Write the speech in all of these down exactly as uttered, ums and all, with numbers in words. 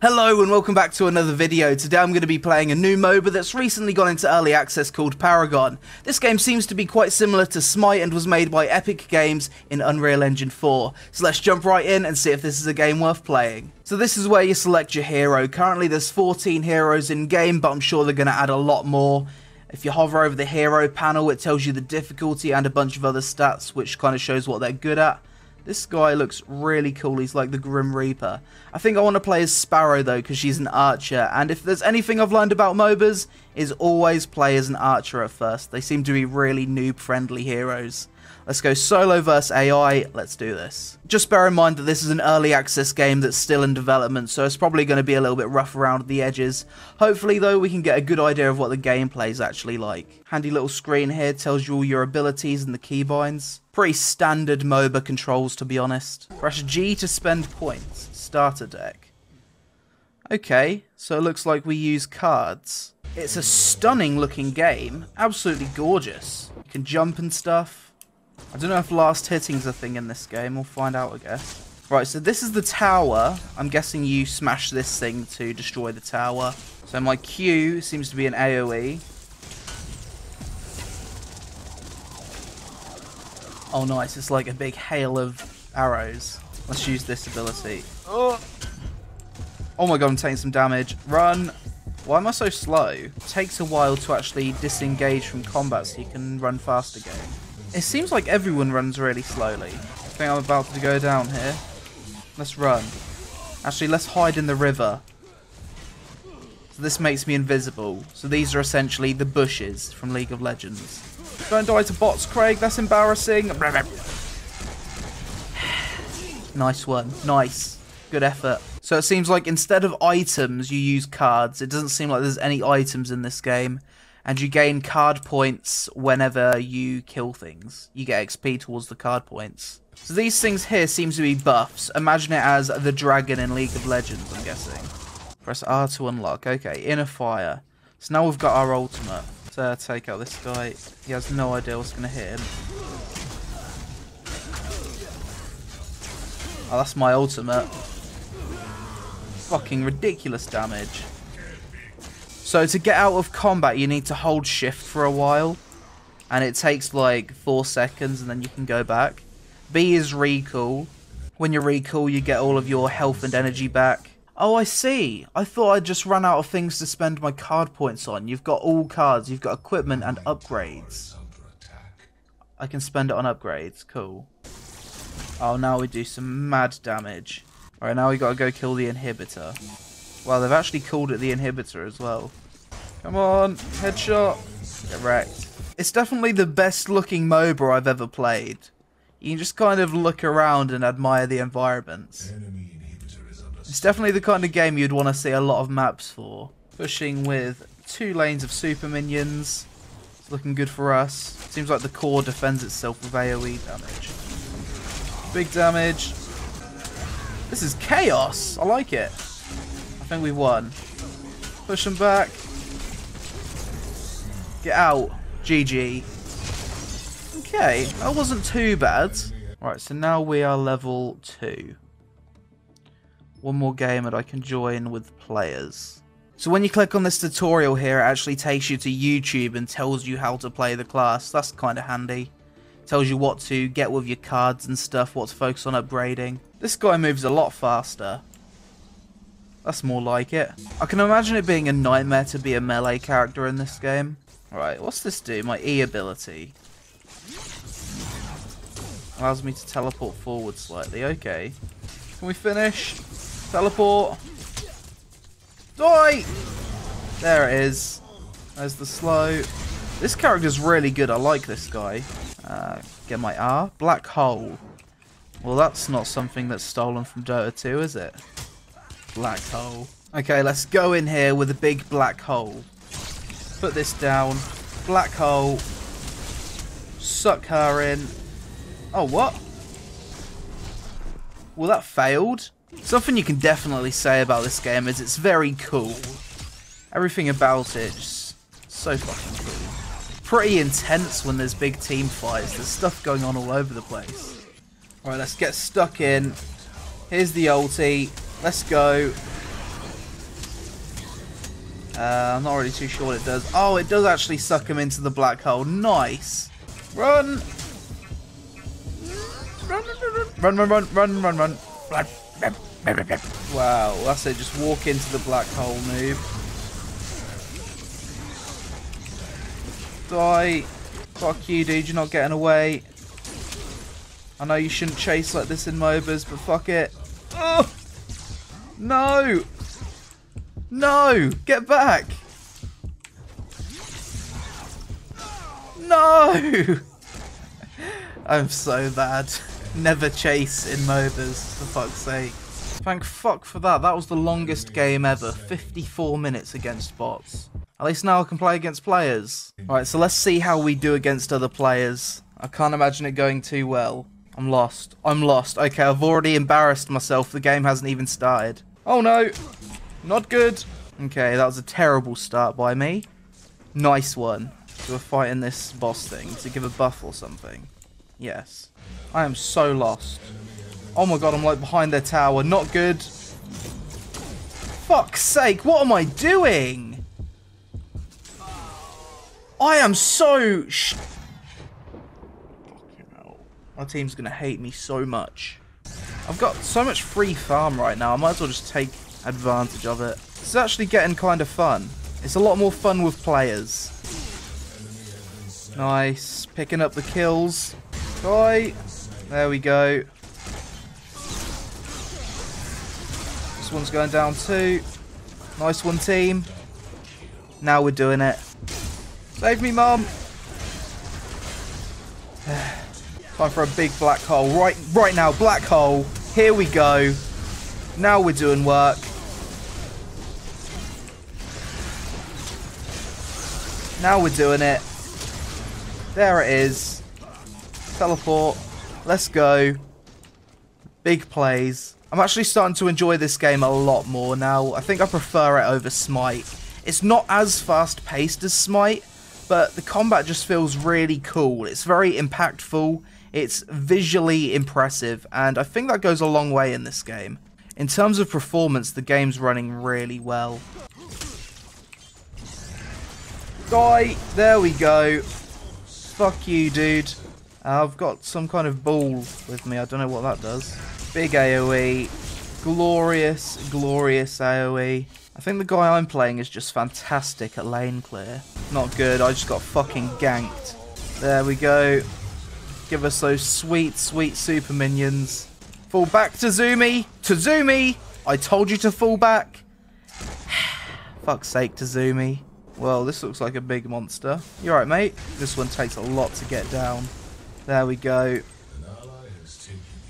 Hello and welcome back to another video. Today I'm going to be playing a new MOBA that's recently gone into early access called Paragon. This game seems to be quite similar to Smite and was made by Epic Games in Unreal Engine four. So let's jump right in and see if this is a game worth playing. So this is where you select your hero. Currently there's fourteen heroes in game, but I'm sure they're going to add a lot more. If you hover over the hero panel, it tells you the difficulty and a bunch of other stats, which kind of shows what they're good at. This guy looks really cool. He's like the Grim Reaper. I think I want to play as Sparrow though, because she's an archer. And if there's anything I've learned about MOBAs, is always play as an archer at first. They seem to be really noob-friendly heroes. Let's go solo versus A I. Let's do this. Just bear in mind that this is an early access game that's still in development, so it's probably going to be a little bit rough around the edges. Hopefully though, we can get a good idea of what the gameplay is actually like. Handy little screen here tells you all your abilities and the keybinds. Pretty standard MOBA controls, to be honest. Press G to spend points. Starter deck. Okay, so it looks like we use cards. It's a stunning looking game. Absolutely gorgeous. You can jump and stuff. I don't know if last hitting's a thing in this game. We'll find out, I guess. Right, so this is the tower. I'm guessing you smash this thing to destroy the tower. So my Q seems to be an AoE. Oh nice, it's like a big hail of arrows. Let's use this ability. Oh, oh my god, I'm taking some damage. Run! Why am I so slow? It takes a while to actually disengage from combat so you can run fast again. It seems like everyone runs really slowly. I think I'm about to go down here. Let's run. Actually, let's hide in the river. So this makes me invisible. So these are essentially the bushes from League of Legends. Don't die to bots, Craig. That's embarrassing. Nice one. Nice. Good effort. So it seems like instead of items, you use cards. It doesn't seem like there's any items in this game. And you gain card points whenever you kill things. You get X P towards the card points. So these things here seem to be buffs. Imagine it as the dragon in League of Legends, I'm guessing. Press R to unlock. Okay, inner fire. So now we've got our ultimate. Uh, take out this guy. He has no idea what's going to hit him. Oh, that's my ultimate. Fucking ridiculous damage. So to get out of combat, you need to hold shift for a while. And it takes like four seconds and then you can go back. B is recall. When you recall, you get all of your health and energy back. Oh, I see. I thought I'd just run out of things to spend my card points on. You've got all cards. You've got equipment and upgrades. I can spend it on upgrades. Cool. Oh, now we do some mad damage. All right, now we got to go kill the inhibitor. Wow, they've actually called it the inhibitor as well. Come on. Headshot. Get wrecked. It's definitely the best looking MOBA I've ever played. You can just kind of look around and admire the environments. Enemy. It's definitely the kind of game you'd want to see a lot of maps for. Pushing with two lanes of super minions. It's looking good for us. Seems like the core defends itself with AoE damage. Big damage. This is chaos. I like it. I think we won. Push them back. Get out. G G. Okay, that wasn't too bad. Alright, so now we are level two. One more game that I can join with players. So when you click on this tutorial here, it actually takes you to YouTube and tells you how to play the class. That's kind of handy. Tells you what to get with your cards and stuff, what to focus on upgrading. This guy moves a lot faster. That's more like it. I can imagine it being a nightmare to be a melee character in this game. Alright, what's this do? My E ability. Allows me to teleport forward slightly. Okay. Can we finish? Teleport. Die! There it is. There's the slow. This character's really good. I like this guy. Uh, get my R. Black hole. Well, that's not something that's stolen from Dota two, is it? Black hole. Okay, let's go in here with a big black hole. Put this down. Black hole. Suck her in. Oh, what? Well, that failed. Something you can definitely say about this game is it's very cool. Everything about it is so fucking cool. Pretty intense when there's big team fights. There's stuff going on all over the place. Alright, let's get stuck in. Here's the ulti. Let's go. Uh, I'm not really too sure what it does. Oh, it does actually suck him into the black hole. Nice. Run. Run, run, run, run, run, run, run. Wow, that's it. Just walk into the black hole move. Die. Fuck you, dude. You're not getting away. I know you shouldn't chase like this in MOBAs, but fuck it. Oh! No! No! Get back! No! I'm so bad. Never chase in MOBAs, for fuck's sake. Thank fuck for that. That was the longest game ever. fifty-four minutes against bots. At least now I can play against players. Alright, so let's see how we do against other players. I can't imagine it going too well. I'm lost. I'm lost. Okay, I've already embarrassed myself. The game hasn't even started. Oh no! Not good! Okay, that was a terrible start by me. Nice one. So we're fighting this boss thing to give a buff or something. Yes. I am so lost. Oh my god, I'm like behind their tower. Not good. Fuck's sake, what am I doing? I am so sh- Fucking hell. My team's gonna hate me so much. I've got so much free farm right now. I might as well just take advantage of it. It's actually getting kind of fun. It's a lot more fun with players. Nice. Picking up the kills. Die. There we go. This one's going down too. Nice one, team. Now we're doing it. Save me, mum. Time for a big black hole. Right, right now, black hole. Here we go. Now we're doing work. Now we're doing it. There it is. Teleport. Let's go. Big plays. I'm actually starting to enjoy this game a lot more now. I think I prefer it over Smite. It's not as fast paced as Smite, but the combat just feels really cool. It's very impactful. It's visually impressive, and I think that goes a long way in this game. In terms of performance, the game's running really well. Die! There we go. Fuck you, dude. Uh, I've got some kind of ball with me. I don't know what that does. Big AoE. Glorious, glorious AoE. I think the guy I'm playing is just fantastic at lane clear. Not good. I just got fucking ganked. There we go. Give us those sweet, sweet super minions. Fall back, Kazumi! Kazumi! I told you to fall back! Fuck's sake, Kazumi. Well, this looks like a big monster. You alright, mate? This one takes a lot to get down. There we go.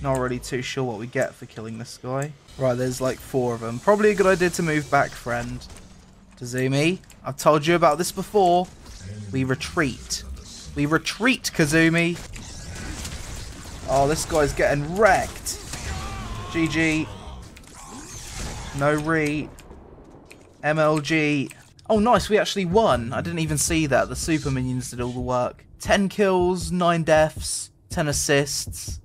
Not really too sure what we get for killing this guy. Right, there's like four of them. Probably a good idea to move back, friend. Kazumi, I've told you about this before. We retreat. We retreat, Kazumi! Oh, this guy's getting wrecked! G G. No re. M L G. Oh, nice. We actually won. I didn't even see that. The super minions did all the work. ten kills, nine deaths, ten assists.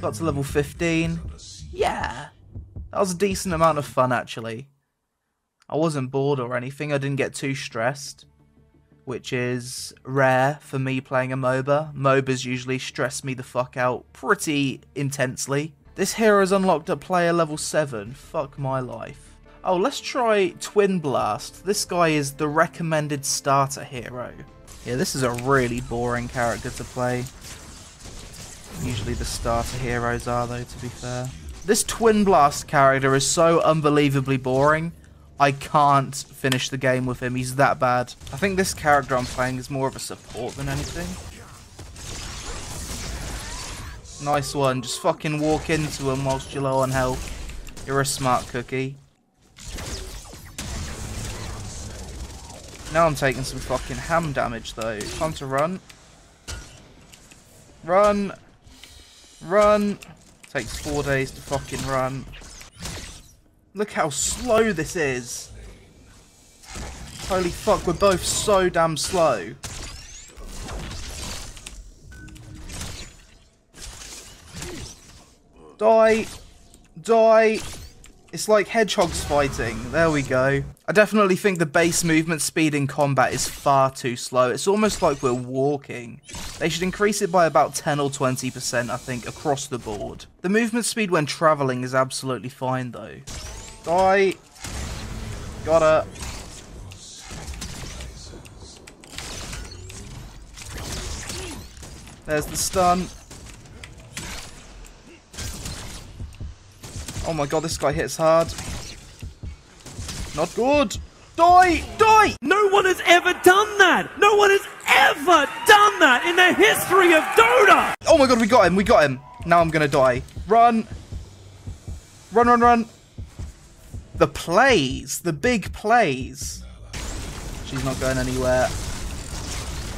Got to level fifteen. Yeah. That was a decent amount of fun, actually. I wasn't bored or anything. I didn't get too stressed, which is rare for me playing a MOBA. MOBAs usually stress me the fuck out pretty intensely. This hero's unlocked at player level seven. Fuck my life. Oh, let's try Twin Blast. This guy is the recommended starter hero. Yeah, this is a really boring character to play. Usually the starter heroes are, though, to be fair. This Twin Blast character is so unbelievably boring. I can't finish the game with him. He's that bad. I think this character I'm playing is more of a support than anything. Nice one. Just fucking walk into him whilst you're low on health. You're a smart cookie. Now I'm taking some fucking ham damage though. Time to run. Run. Run. Takes four days to fucking run. Look how slow this is. Holy fuck, we're both so damn slow. Die. Die. It's like hedgehogs fighting. There we go. I definitely think the base movement speed in combat is far too slow. It's almost like we're walking. They should increase it by about ten or twenty percent, I think, across the board. The movement speed when traveling is absolutely fine, though. Die. Gotta. There's the stun. Oh my god, this guy hits hard. Not good. Die! Die! No one has ever done that! No one has ever done that in the history of Dota! Oh my god, we got him, we got him. Now I'm gonna die. Run! Run, run, run! The plays! The big plays! She's not going anywhere.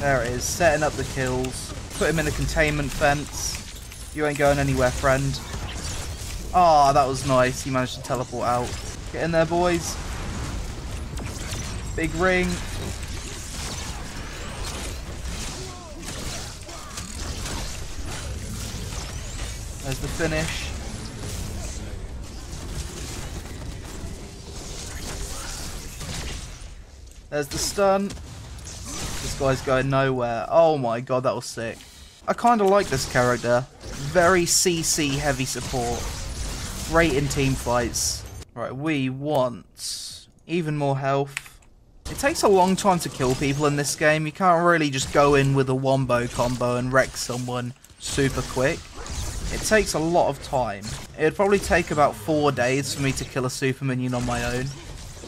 There it is, setting up the kills. Put him in a containment fence. You ain't going anywhere, friend. Ah, oh, that was nice. He managed to teleport out. Get in there, boys. Big ring. There's the finish. There's the stun. This guy's going nowhere. Oh my god, that was sick. I kind of like this character. Very C C heavy support. Great in team fights. Right, we want even more health. It takes a long time to kill people in this game. You can't really just go in with a wombo combo and wreck someone super quick. It takes a lot of time. It would probably take about four days for me to kill a super minion on my own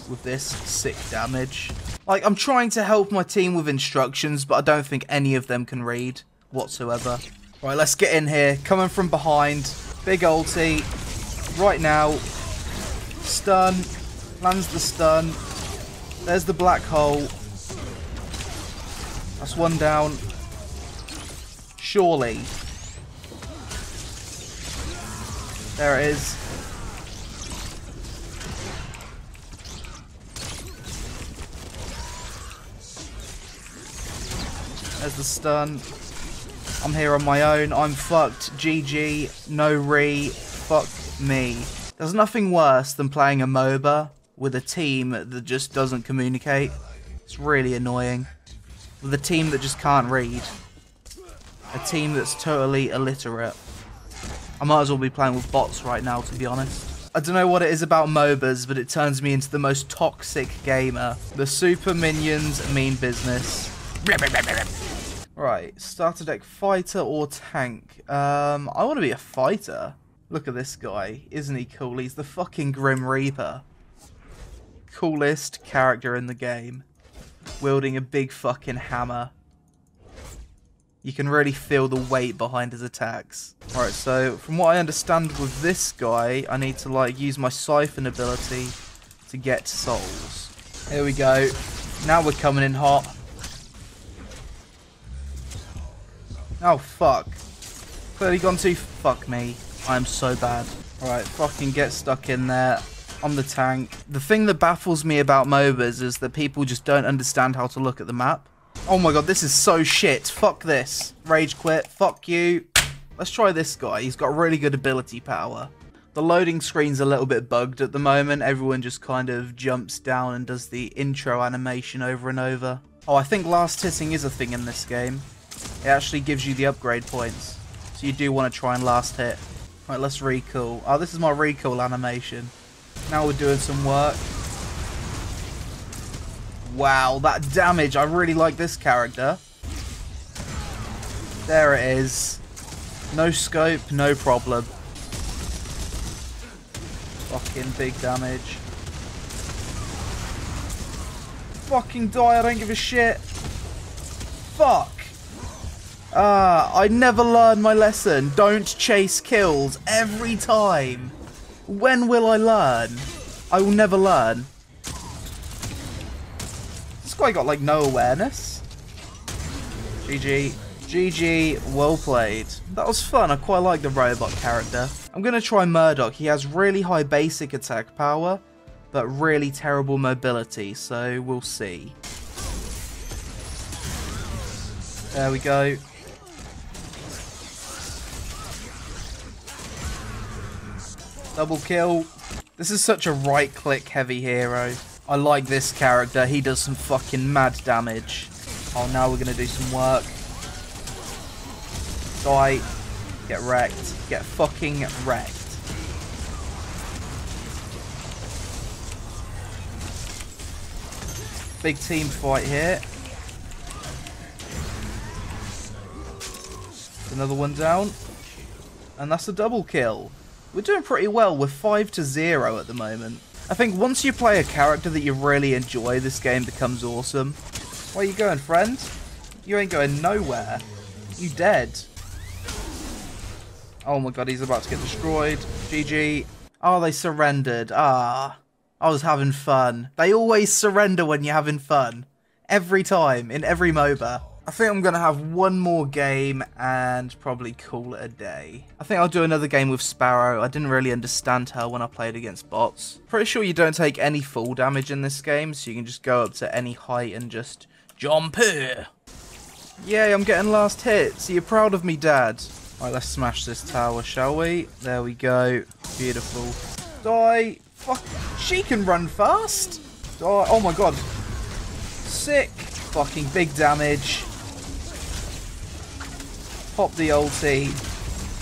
with this sick damage. Like, I'm trying to help my team with instructions, but I don't think any of them can read whatsoever. Right, let's get in here. Coming from behind. Big ulti. Right now, stun, lands the stun, there's the black hole, that's one down, surely, there it is, there's the stun, I'm here on my own, I'm fucked, G G, no re, fuck me. There's nothing worse than playing a MOBA with a team that just doesn't communicate. It's really annoying. With a team that just can't read. A team that's totally illiterate. I might as well be playing with bots right now, to be honest. I don't know what it is about MOBAs, but it turns me into the most toxic gamer. The super minions mean business. Right, starter deck fighter or tank? Um, I want to be a fighter. Look at this guy. Isn't he cool? He's the fucking Grim Reaper. Coolest character in the game. Wielding a big fucking hammer. You can really feel the weight behind his attacks. Alright, so from what I understand with this guy, I need to like use my siphon ability to get souls. Here we go. Now we're coming in hot. Oh, fuck. Clearly gone too... Fuck me. I'm so bad. Alright, fucking get stuck in there. I'm the tank. The thing that baffles me about MOBAs is that people just don't understand how to look at the map. Oh my god, this is so shit. Fuck this. Rage quit. Fuck you. Let's try this guy. He's got really good ability power. The loading screen's a little bit bugged at the moment. Everyone just kind of jumps down and does the intro animation over and over. Oh, I think last hitting is a thing in this game. It actually gives you the upgrade points. So you do want to try and last hit. Right, let's recoil. Oh, this is my recoil animation. Now we're doing some work. Wow, that damage. I really like this character. There it is. No scope, no problem. Fucking big damage. Fucking die, I don't give a shit. Fuck. Ah, I never learned my lesson. Don't chase kills every time. When will I learn? I will never learn. This guy got like no awareness. G G. G G, well played. That was fun. I quite like the robot character. I'm going to try Murdoch. He has really high basic attack power, but really terrible mobility, so we'll see. There we go. Double kill. This is such a right-click heavy hero. I like this character. He does some fucking mad damage. Oh, now we're gonna do some work. Die. Get wrecked. Get fucking wrecked. Big team fight here. Another one down. And that's a double kill. We're doing pretty well. We're five to zero at the moment. I think once you play a character that you really enjoy, this game becomes awesome. Where you going, friend? You ain't going nowhere. You dead. Oh my god, he's about to get destroyed. G G. Oh, they surrendered. Ah. I was having fun. They always surrender when you're having fun. Every time. In every MOBA. I think I'm going to have one more game and probably call it a day. I think I'll do another game with Sparrow. I didn't really understand her when I played against bots. Pretty sure you don't take any fall damage in this game, so you can just go up to any height and just jump here. Yay, I'm getting last hits. Are you proud of me, Dad? All right, let's smash this tower, shall we? There we go. Beautiful. Die. Fuck. She can run fast. Die. Oh my god. Sick. Fucking big damage. Pop the ulti.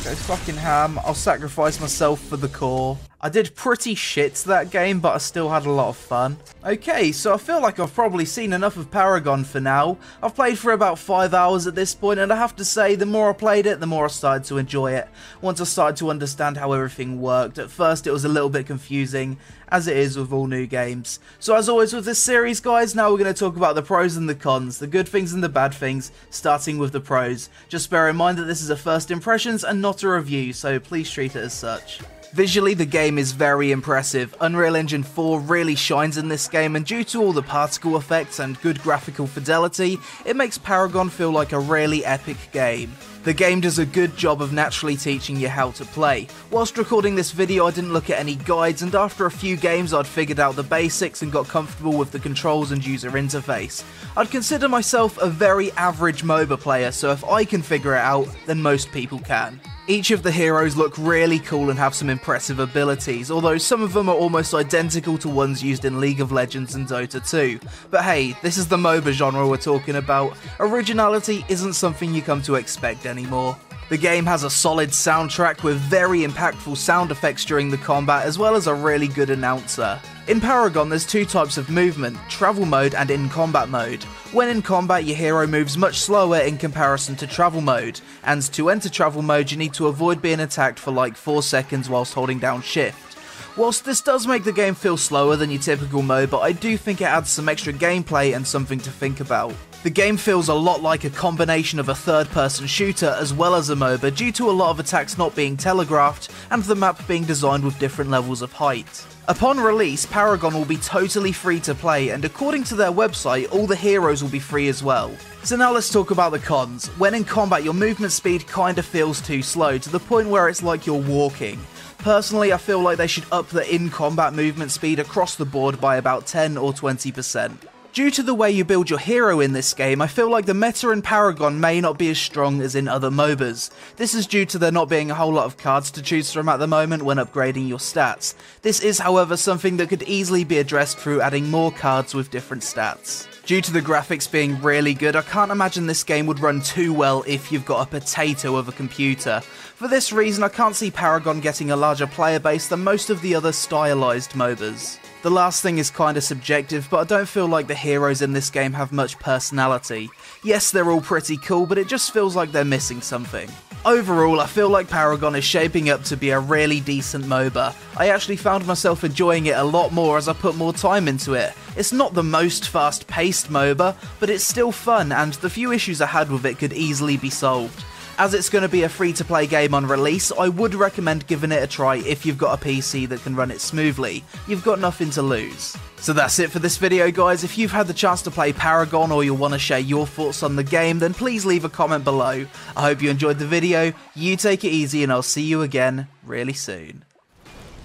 Go fucking ham. I'll sacrifice myself for the core. I did pretty shit to that game, but I still had a lot of fun. Okay, so I feel like I've probably seen enough of Paragon for now. I've played for about five hours at this point, and I have to say, the more I played it, the more I started to enjoy it. Once I started to understand how everything worked, at first it was a little bit confusing, as it is with all new games. So as always with this series, guys, now we're going to talk about the pros and the cons, the good things and the bad things, starting with the pros. Just bear in mind that this is a first impressions and not a review, so please treat it as such. Visually, the game is very impressive. Unreal Engine four really shines in this game, and due to all the particle effects and good graphical fidelity, it makes Paragon feel like a really epic game. The game does a good job of naturally teaching you how to play. Whilst recording this video, I didn't look at any guides, and after a few games I'd figured out the basics and got comfortable with the controls and user interface. I'd consider myself a very average MOBA player, so if I can figure it out, then most people can. Each of the heroes look really cool and have some impressive abilities, although some of them are almost identical to ones used in League of Legends and Dota two. But hey, this is the MOBA genre we're talking about. Originality isn't something you come to expect anymore. The game has a solid soundtrack with very impactful sound effects during the combat, as well as a really good announcer. In Paragon, there's two types of movement, travel mode and in-combat mode. When in combat, your hero moves much slower in comparison to travel mode, and to enter travel mode, you need to avoid being attacked for like four seconds whilst holding down shift. Whilst this does make the game feel slower than your typical MOBA, I do think it adds some extra gameplay and something to think about. The game feels a lot like a combination of a third-person shooter as well as a MOBA due to a lot of attacks not being telegraphed and the map being designed with different levels of height. Upon release, Paragon will be totally free to play, and according to their website, all the heroes will be free as well. So now let's talk about the cons. When in combat, your movement speed kinda feels too slow, to the point where it's like you're walking. Personally, I feel like they should up the in-combat movement speed across the board by about ten or twenty percent. Due to the way you build your hero in this game, I feel like the meta in Paragon may not be as strong as in other MOBAs. This is due to there not being a whole lot of cards to choose from at the moment when upgrading your stats. This is, however, something that could easily be addressed through adding more cards with different stats. Due to the graphics being really good, I can't imagine this game would run too well if you've got a potato of a computer. For this reason, I can't see Paragon getting a larger player base than most of the other stylised MOBAs. The last thing is kinda subjective, but I don't feel like the heroes in this game have much personality. Yes, they're all pretty cool, but it just feels like they're missing something. Overall, I feel like Paragon is shaping up to be a really decent MOBA. I actually found myself enjoying it a lot more as I put more time into it. It's not the most fast-paced MOBA, but it's still fun, and the few issues I had with it could easily be solved. As it's going to be a free-to-play game on release, I would recommend giving it a try if you've got a P C that can run it smoothly. You've got nothing to lose. So that's it for this video, guys. If you've had the chance to play Paragon or you want to share your thoughts on the game, then please leave a comment below. I hope you enjoyed the video. You take it easy, and I'll see you again really soon.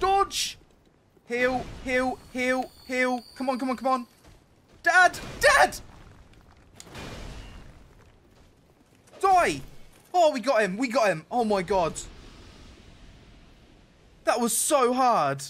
Dodge! Heal, heal, heal, heal. Come on, come on, come on. Dad! Dad! Die! Oh, we got him. We got him. Oh, my God. That was so hard.